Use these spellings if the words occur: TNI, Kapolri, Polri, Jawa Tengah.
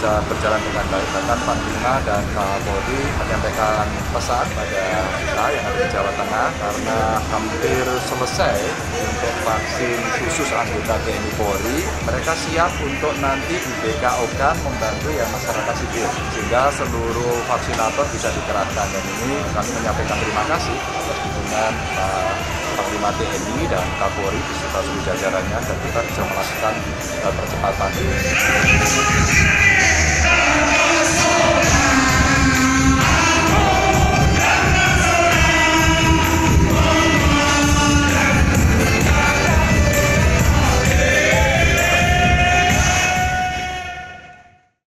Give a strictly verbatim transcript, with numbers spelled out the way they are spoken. bisa berjalan dengan baik. Bahkan Panglima dan Polri menyampaikan pesan pada kita yang ada di Jawa Tengah karena hampir selesai untuk vaksin khusus anggota T N I Polri. Mereka siap untuk nanti dibko-kan membantu yang masyarakat sipil sehingga seluruh vaksinator bisa dikerahkan, dan ini kami menyampaikan terima kasih atas dukungan Pak Panglima T N I dan Kapolri beserta seluruh jajarannya, dan kita bisa melakukan percepatan ini.